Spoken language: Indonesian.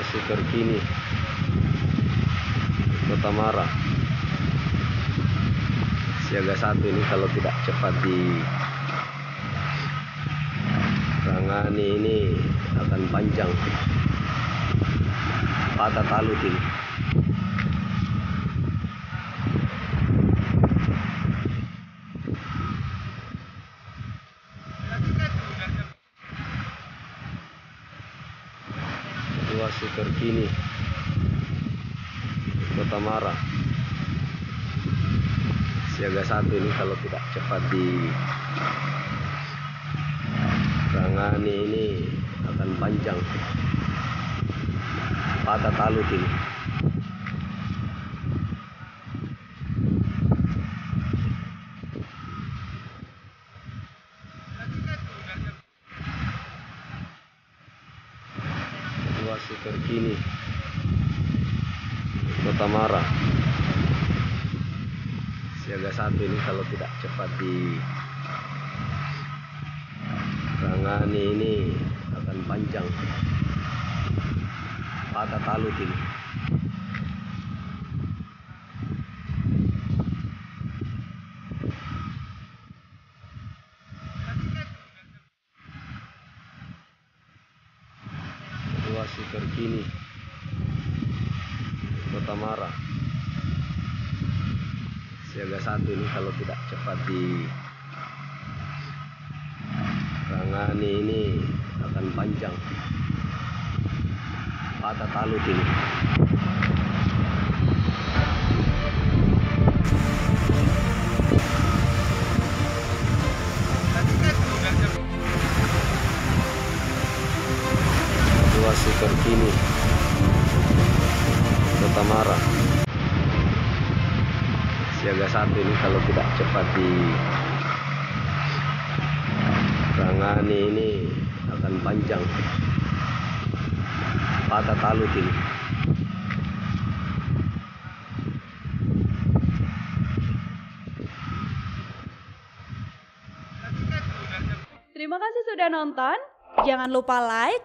lokasi terkini Kota Mara. Siaga 1 ini kalau tidak cepat ditangani ini akan panjang patah talut ini. Situasi terkini Kota Mara. Siaga 1 ini kalau tidak cepat ditangani ini akan panjang patah talut ini. Situasi terkini Kota Mara. Siaga 1 ini kalau tidak cepat ditangani ini akan panjang patah talut ini. Situasi terkini Kota Mara. Siaga 1 ini kalau tidak cepat ditangani ini akan panjang patah talut ini. Situasi terkini Kota Mara. Siaga 1 ini kalau tidak cepat ditangani ini akan panjang patah talut ini. Terima kasih sudah nonton. Jangan lupa like,